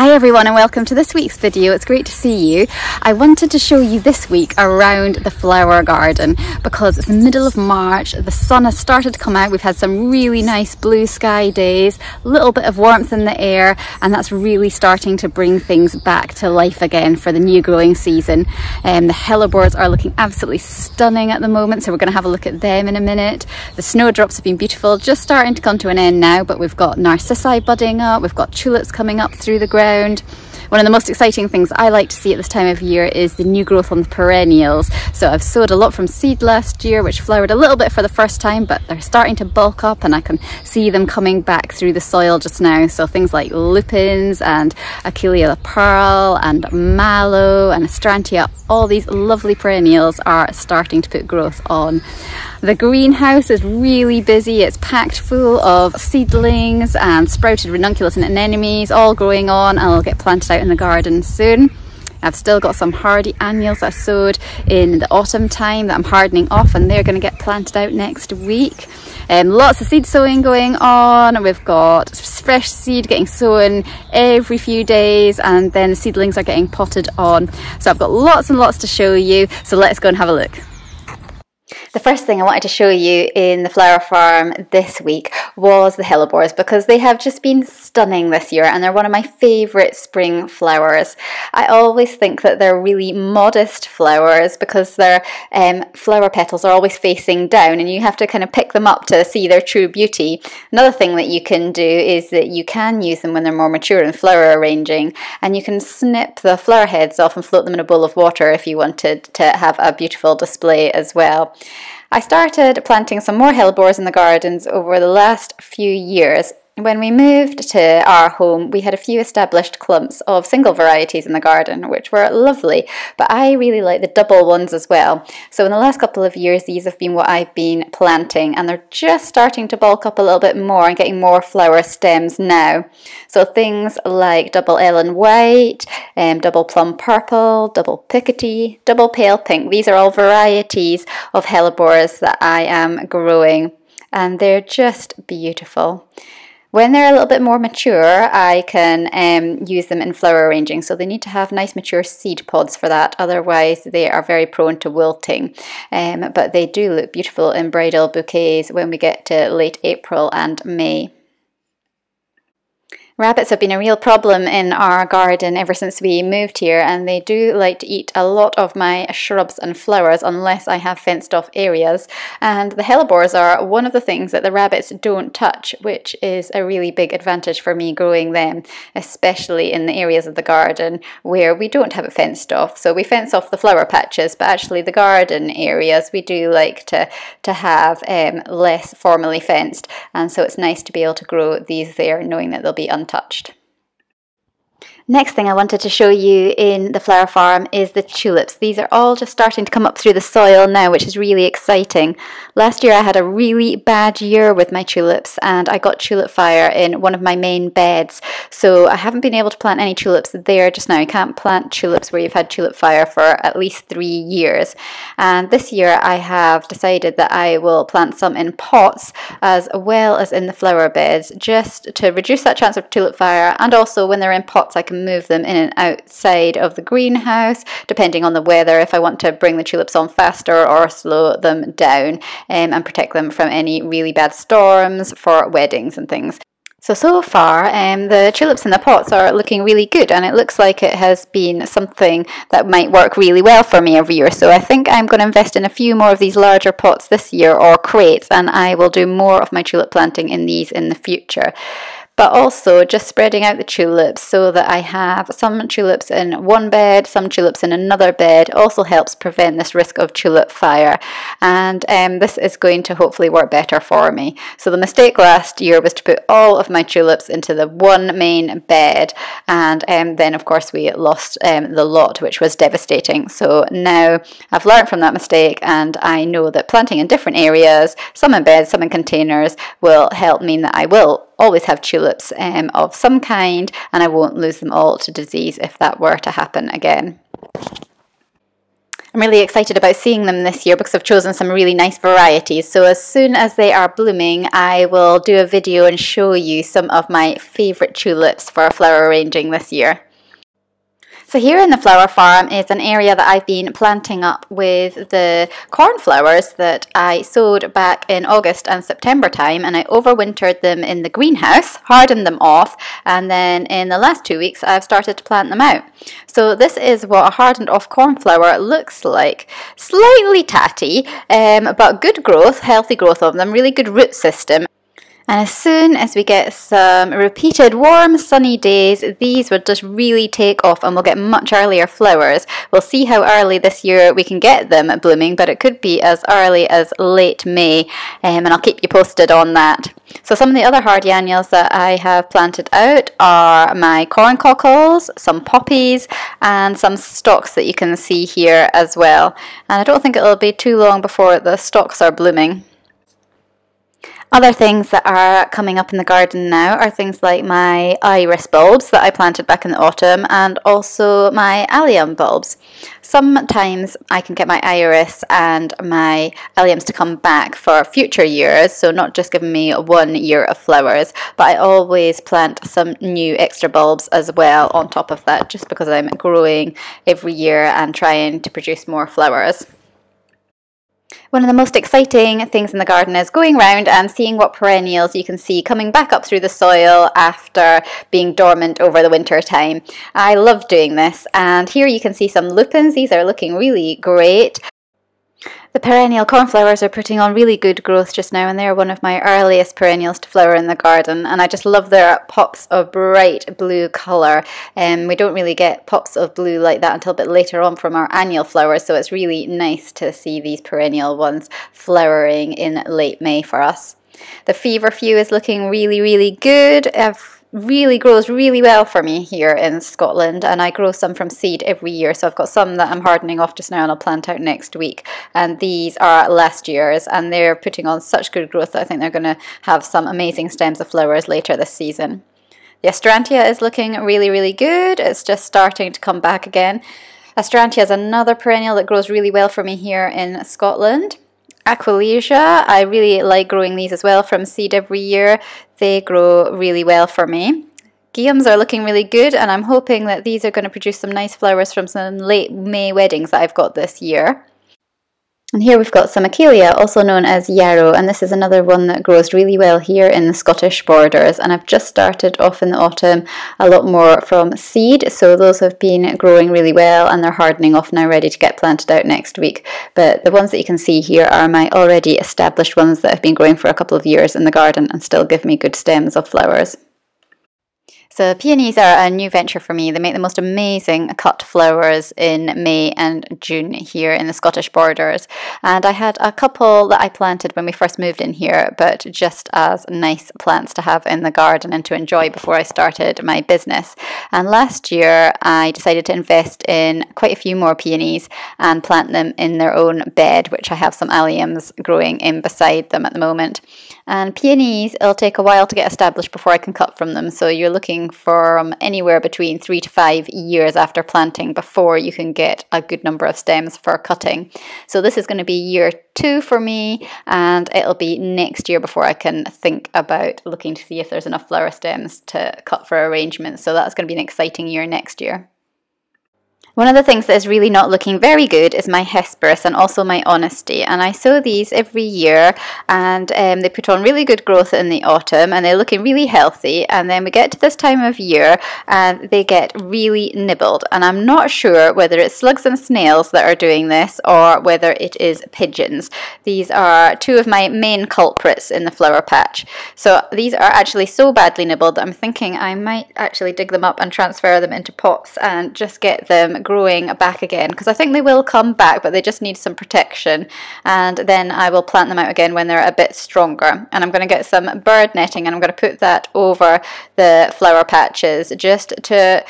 Hi everyone and welcome to this week's video. It's great to see you. I wanted to show you this week around the flower garden because it's the middle of March, the sun has started to come out, we've had some really nice blue sky days, a little bit of warmth in the air, and that's really starting to bring things back to life again for the new growing season. The hellebores are looking absolutely stunning at the moment, so we're going to have a look at them in a minute. The snowdrops have been beautiful, just starting to come to an end now, but we've got narcissi budding up, we've got tulips coming up through the ground. One of the most exciting things I like to see at this time of year is the new growth on the perennials. So I've sowed a lot from seed last year, which flowered a little bit for the first time, but they're starting to bulk up and I can see them coming back through the soil just now. So things like lupins and Achillea the pearl and mallow and astrantia, all these lovely perennials are starting to put growth on. The greenhouse is really busy, it's packed full of seedlings and sprouted ranunculus and anemones all growing on, and I'll get planted out in the garden soon. I've still got some hardy annuals that I sowed in the autumn time that I'm hardening off, and they're going to get planted out next week. Lots of seed sowing going on, we've got fresh seed getting sown every few days, and then the seedlings are getting potted on. So I've got lots and lots to show you, so let's go and have a look. The first thing I wanted to show you in the flower farm this week was the hellebores, because they have just been stunning this year and they're one of my favourite spring flowers. I always think that they're really modest flowers because their flower petals are always facing down and you have to kind of pick them up to see their true beauty. Another thing that you can do is that you can use them when they're more mature in flower arranging, and you can snip the flower heads off and float them in a bowl of water if you wanted to have a beautiful display as well. I started planting some more hellebores in the gardens over the last few years. When we moved to our home, we had a few established clumps of single varieties in the garden, which were lovely, but I really like the double ones as well. So in the last couple of years, these have been what I've been planting, and they're just starting to bulk up a little bit more and getting more flower stems now. So things like double Ellen White, double Plum Purple, double Pickety, double Pale Pink. These are all varieties of hellebores that I am growing, and they're just beautiful. When they're a little bit more mature, I can use them in flower arranging, so they need to have nice mature seed pods for that, otherwise they are very prone to wilting. But they do look beautiful in bridal bouquets when we get to late April and May. Rabbits have been a real problem in our garden ever since we moved here, and they do like to eat a lot of my shrubs and flowers unless I have fenced off areas, and the hellebores are one of the things that the rabbits don't touch, which is a really big advantage for me growing them, especially in the areas of the garden where we don't have it fenced off. So we fence off the flower patches, but actually the garden areas we do like to have less formally fenced, and so it's nice to be able to grow these there knowing that they'll be untouched. Next thing I wanted to show you in the flower farm is the tulips. These are all just starting to come up through the soil now, which is really exciting. Last year I had a really bad year with my tulips and I got tulip fire in one of my main beds, so I haven't been able to plant any tulips there just now. You can't plant tulips where you've had tulip fire for at least 3 years, and this year I have decided that I will plant some in pots as well as in the flower beds, just to reduce that chance of tulip fire, and also when they're in pots I can move them in and outside of the greenhouse depending on the weather if I want to bring the tulips on faster or slow them down, and protect them from any really bad storms for weddings and things. So far the tulips in the pots are looking really good, and it looks like it has been something that might work really well for me every year. So I think I'm going to invest in a few more of these larger pots this year, or crates, and I will do more of my tulip planting in these in the future. But also just spreading out the tulips so that I have some tulips in one bed, some tulips in another bed, also helps prevent this risk of tulip fire, and this is going to hopefully work better for me. So the mistake last year was to put all of my tulips into the one main bed, and then of course we lost the lot, which was devastating. So now I've learned from that mistake, and I know that planting in different areas, some in beds, some in containers, will help mean that I will always have tulips of some kind, and I won't lose them all to disease if that were to happen again. I'm really excited about seeing them this year because I've chosen some really nice varieties. So as soon as they are blooming, I will do a video and show you some of my favourite tulips for flower arranging this year. So here in the flower farm is an area that I've been planting up with the cornflowers that I sowed back in August and September time, and I overwintered them in the greenhouse, hardened them off, and then in the last 2 weeks I've started to plant them out. So this is what a hardened off cornflower looks like. Slightly tatty, but good growth, healthy growth of them, really good root system. And as soon as we get some repeated warm sunny days, these would just really take off and we'll get much earlier flowers. We'll see how early this year we can get them blooming, but it could be as early as late May, and I'll keep you posted on that. So some of the other hard annuals that I have planted out are my corn cockles, some poppies, and some stocks that you can see here as well. And I don't think it'll be too long before the stocks are blooming. Other things that are coming up in the garden now are things like my iris bulbs that I planted back in the autumn, and also my allium bulbs. Sometimes I can get my iris and my alliums to come back for future years, so not just giving me 1 year of flowers, but I always plant some new extra bulbs as well on top of that, just because I'm growing every year and trying to produce more flowers. One of the most exciting things in the garden is going round and seeing what perennials you can see coming back up through the soil after being dormant over the winter time. I love doing this, and here you can see some lupins. These are looking really great. The perennial cornflowers are putting on really good growth just now, and they're one of my earliest perennials to flower in the garden, and I just love their pops of bright blue colour. We don't really get pops of blue like that until a bit later on from our annual flowers, so it's really nice to see these perennial ones flowering in late May for us. The feverfew is looking really, really good. Really grows really well for me here in Scotland, and I grow some from seed every year, so I've got some that I'm hardening off just now and I'll plant out next week, and these are last year's, and they're putting on such good growth that I think they're going to have some amazing stems of flowers later this season. The astrantia is looking really, really good. It's just starting to come back again. Astrantia is another perennial that grows really well for me here in Scotland. Aquilegia, I really like growing these as well from seed every year. They grow really well for me. Gillums are looking really good, and I'm hoping that these are going to produce some nice flowers from some late May weddings that I've got this year. And here we've got some Achillea, also known as Yarrow, and this is another one that grows really well here in the Scottish borders, and I've just started off in the autumn a lot more from seed, so those have been growing really well and they're hardening off now, ready to get planted out next week. But the ones that you can see here are my already established ones that have been growing for a couple of years in the garden and still give me good stems of flowers. So peonies are a new venture for me. They make the most amazing cut flowers in May and June here in the Scottish borders. And I had a couple that I planted when we first moved in here, but just as nice plants to have in the garden and to enjoy before I started my business. And last year I decided to invest in quite a few more peonies and plant them in their own bed, which I have some alliums growing in beside them at the moment. And peonies, it'll take a while to get established before I can cut from them, so you're looking from anywhere between 3 to 5 years after planting before you can get a good number of stems for cutting. So this is going to be year 2 for me, and it'll be next year before I can think about looking to see if there's enough flower stems to cut for arrangements. So that's going to be an exciting year next year. One of the things that is really not looking very good is my Hesperis and also my Honesty, and I sow these every year, and they put on really good growth in the autumn and they're looking really healthy, and then we get to this time of year and they get really nibbled, and I'm not sure whether it's slugs and snails that are doing this or whether it is pigeons. These are two of my main culprits in the flower patch. So these are actually so badly nibbled that I'm thinking I might actually dig them up and transfer them into pots and just get them growing back again, because I think they will come back, but they just need some protection, and then I will plant them out again when they're a bit stronger. And I'm going to get some bird netting and I'm going to put that over the flower patches just to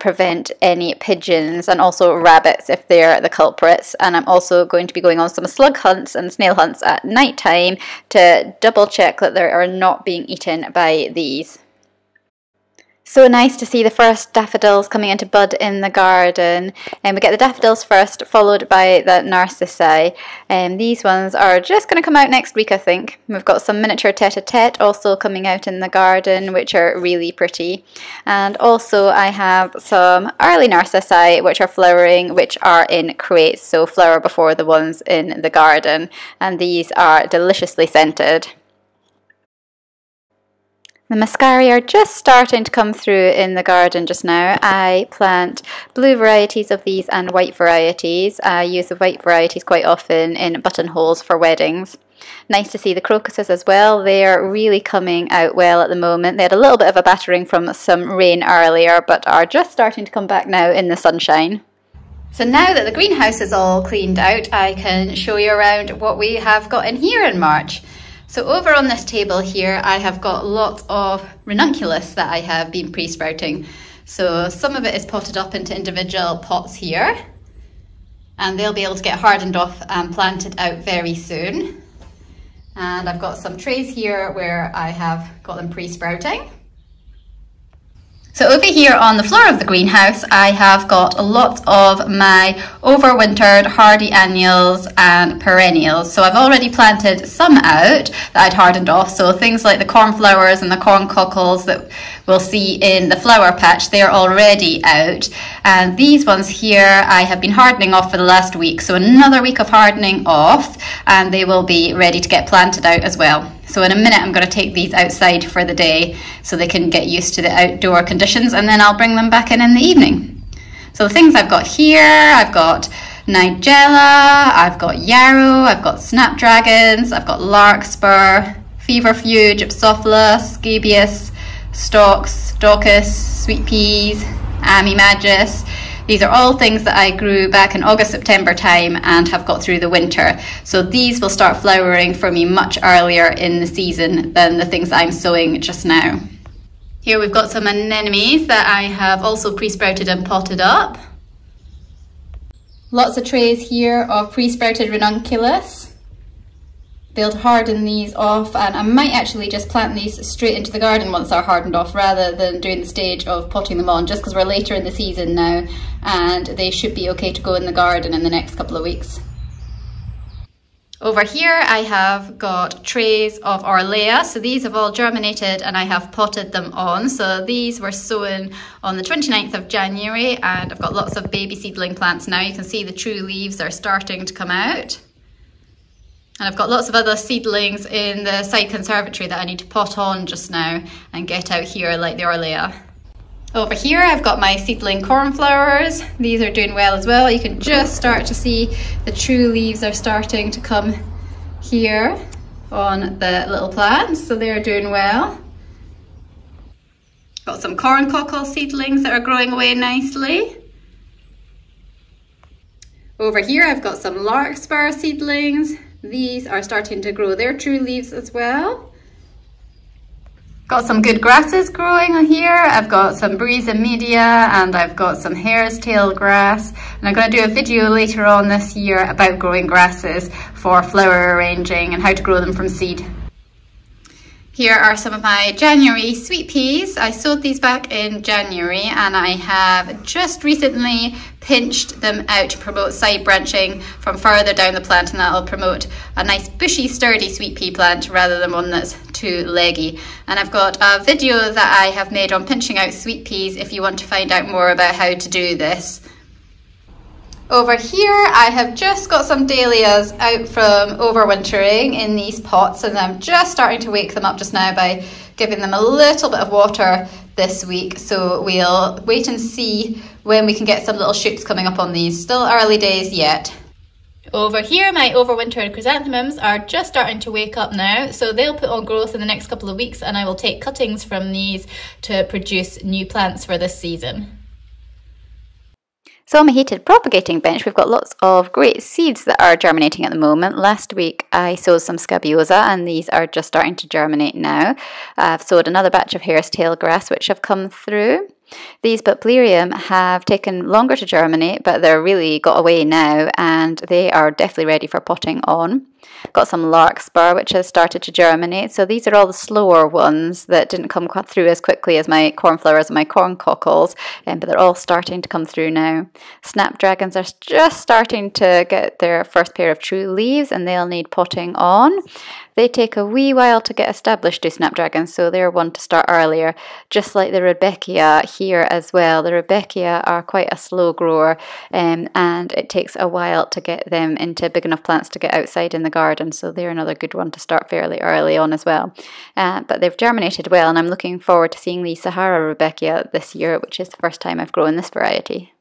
prevent any pigeons, and also rabbits if they're the culprits. And I'm also going to be going on some slug hunts and snail hunts at night time to double check that they are not being eaten by these. So nice to see the first daffodils coming into bud in the garden. And we get the daffodils first, followed by the narcissi. These ones are just going to come out next week, I think. We've got some miniature tête-à-tête also coming out in the garden, which are really pretty. And also I have some early narcissi, which are flowering, which are in crates, so flower before the ones in the garden. And these are deliciously scented. The muscari are just starting to come through in the garden just now. I plant blue varieties of these and white varieties. I use the white varieties quite often in buttonholes for weddings. Nice to see the crocuses as well. They are really coming out well at the moment. They had a little bit of a battering from some rain earlier, but are just starting to come back now in the sunshine. So now that the greenhouse is all cleaned out, I can show you around what we have got in here in March. So over on this table here, I have got lots of ranunculus that I have been pre-sprouting. So some of it is potted up into individual pots here, and they'll be able to get hardened off and planted out very soon. And I've got some trays here where I have got them pre-sprouting. So over here on the floor of the greenhouse, I have got lots of my overwintered hardy annuals and perennials. So I've already planted some out that I'd hardened off. So things like the cornflowers and the corncockles that we'll see in the flower patch, they're already out. And these ones here, I have been hardening off for the last week. So another week of hardening off, and they will be ready to get planted out as well. So in a minute, I'm going to take these outside for the day so they can get used to the outdoor conditions, and then I'll bring them back in the evening. So the things I've got here, I've got Nigella, I've got Yarrow, I've got Snapdragons, I've got Larkspur, Feverfew, Gypsophila, Scabious, Stalks, Daucus, Sweet Peas, Amimagis. These are all things that I grew back in August, September time and have got through the winter. So these will start flowering for me much earlier in the season than the things that I'm sowing just now. Here we've got some anemones that I have also pre-sprouted and potted up. Lots of trays here of pre-sprouted ranunculus. They'll harden these off, and I might actually just plant these straight into the garden once they're hardened off rather than doing the stage of potting them on, just because we're later in the season now and they should be okay to go in the garden in the next couple of weeks. Over here I have got trays of Orlea, so these have all germinated and I have potted them on. So these were sown on the 29th of January and I've got lots of baby seedling plants now. You can see the true leaves are starting to come out. And I've got lots of other seedlings in the side conservatory that I need to pot on just now and get out here, like the Orlea. Over here I've got my seedling cornflowers. These are doing well as well. You can just start to see the true leaves are starting to come here on the little plants, so they're doing well. Got some corncockle seedlings that are growing away nicely. Over here I've got some larkspur seedlings. These are starting to grow their true leaves as well. Got some good grasses growing on here. I've got some Briza media and I've got some hare's tail grass. And I'm going to do a video later on this year about growing grasses for flower arranging and how to grow them from seed. Here are some of my January sweet peas. I sowed these back in January and I have just recently pinched them out to promote side branching from further down the plant, and that'll promote a nice bushy sturdy sweet pea plant rather than one that's too leggy. And I've got a video that I have made on pinching out sweet peas if you want to find out more about how to do this. Over here I have just got some dahlias out from overwintering in these pots, and I'm just starting to wake them up just now by giving them a little bit of water this week. So we'll wait and see when we can get some little shoots coming up on these. Still early days yet. Over here my overwintered chrysanthemums are just starting to wake up now, so they'll put on growth in the next couple of weeks and I will take cuttings from these to produce new plants for this season. So on my heated propagating bench, we've got lots of great seeds that are germinating at the moment. Last week I sowed some Scabiosa and these are just starting to germinate now. I've sowed another batch of hare's tail grass which have come through. These Bupleurum have taken longer to germinate, but they're really got away now and they are definitely ready for potting on. Got some Larkspur which has started to germinate, so these are all the slower ones that didn't come through as quickly as my cornflowers and my corn cockles, but they're all starting to come through now. Snapdragons are just starting to get their first pair of true leaves and they'll need potting on. They take a wee while to get established, do Snapdragons, so they're one to start earlier, just like the Rudbeckia here as well. The Rudbeckia are quite a slow grower and it takes a while to get them into big enough plants to get outside in the garden, so they're another good one to start fairly early on as well. But they've germinated well and I'm looking forward to seeing the Sahara Rudbeckia this year, which is the first time I've grown this variety.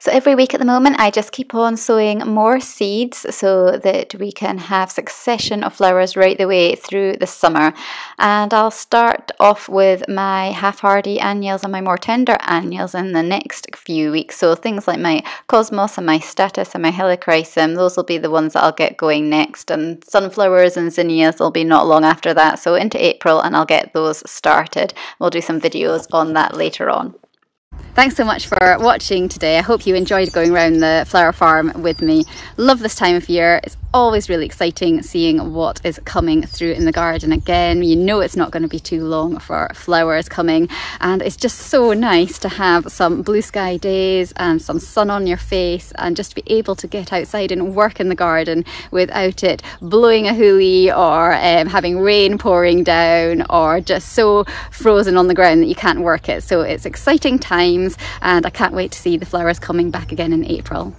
So every week at the moment I just keep on sowing more seeds so that we can have succession of flowers right the way through the summer. And I'll start off with my half-hardy annuals and my more tender annuals in the next few weeks. So things like my Cosmos and my Statice and my Helichrysum, those will be the ones that I'll get going next. And sunflowers and zinnias will be not long after that, so into April, and I'll get those started. We'll do some videos on that later on. Thanks so much for watching today. I hope you enjoyed going around the flower farm with me. Love this time of year. It's always really exciting seeing what is coming through in the garden again. You know it's not going to be too long for flowers coming, and it's just so nice to have some blue sky days and some sun on your face and just to be able to get outside and work in the garden without it blowing a hoolie or having rain pouring down or just so frozen on the ground that you can't work it. So it's exciting times and I can't wait to see the flowers coming back again in April.